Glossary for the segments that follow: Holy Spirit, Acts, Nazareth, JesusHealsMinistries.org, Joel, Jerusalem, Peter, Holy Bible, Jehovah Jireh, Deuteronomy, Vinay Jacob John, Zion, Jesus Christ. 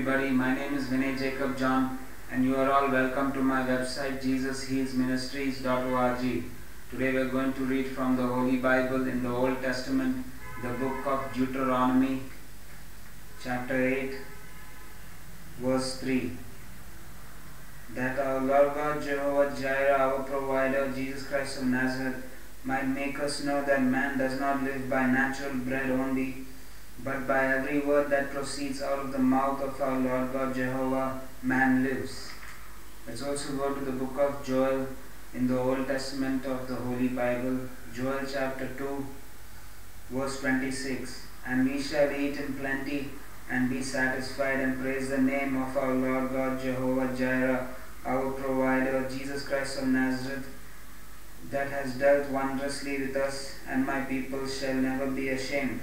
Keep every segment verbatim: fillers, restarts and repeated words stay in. everybody. My name is Vinay Jacob John, and you are all welcome to my website Jesus Heals Ministries dot org. Today we are going to read from the Holy Bible in the Old Testament, the book of Deuteronomy, chapter eight, verse three. That our Lord God, Jehovah Jireh, our provider, Jesus Christ of Nazareth, might make us know that man does not live by natural bread only, but by every word that proceeds out of the mouth of our Lord God, Jehovah, man lives. Let's also go to the book of Joel in the Old Testament of the Holy Bible, Joel chapter two, verse twenty-six. And we shall eat in plenty and be satisfied and praise the name of our Lord God, Jehovah Jireh, our provider, Jesus Christ of Nazareth, that has dealt wondrously with us, and my people shall never be ashamed.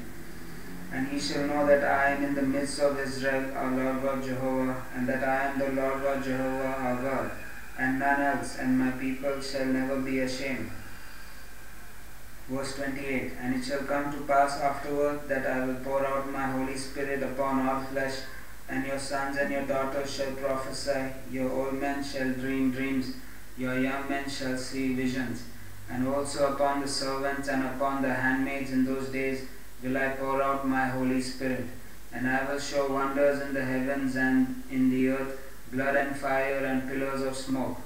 And he shall know that I am in the midst of Israel, our Lord God Jehovah, and that I am the Lord God Jehovah, our God, and none else, and my people shall never be ashamed. Verse twenty-eight, and it shall come to pass afterward that I will pour out my Holy Spirit upon all flesh, and your sons and your daughters shall prophesy, your old men shall dream dreams, your young men shall see visions. And also upon the servants and upon the handmaids in those days will I pour out my Holy Spirit, and I will show wonders in the heavens and in the earth, blood and fire and pillars of smoke.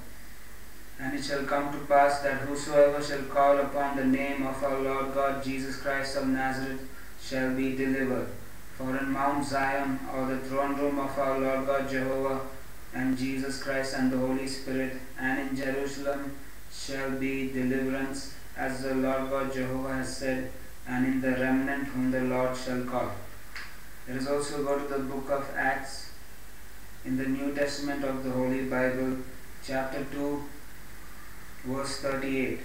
And it shall come to pass that whosoever shall call upon the name of our Lord God Jesus Christ of Nazareth shall be delivered. For in Mount Zion, or the throne room of our Lord God Jehovah, and Jesus Christ and the Holy Spirit, and in Jerusalem shall be deliverance, as the Lord God Jehovah has said, and in the remnant whom the Lord shall call. Let us also go to the book of Acts in the New Testament of the Holy Bible, chapter two, verse thirty-eight.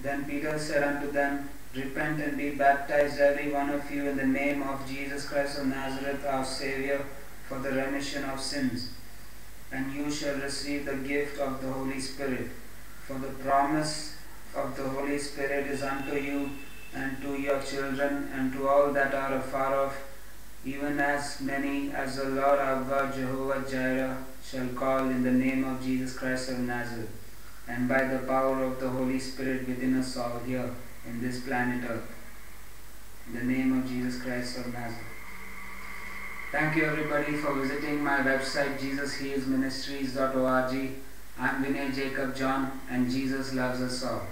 Then Peter said unto them, Repent and be baptized every one of you in the name of Jesus Christ of Nazareth, our Savior, for the remission of sins, and you shall receive the gift of the Holy Spirit. For the promise of the Holy Spirit is unto you, and to your children, and to all that are afar off, even as many as the Lord our God Jehovah Jireh shall call in the name of Jesus Christ of Nazareth, and by the power of the Holy Spirit within us all here, in this planet Earth, in the name of Jesus Christ of Nazareth. Thank you everybody for visiting my website Jesus Heals Ministries dot org. I'm Vinay Jacob John, and Jesus loves us all.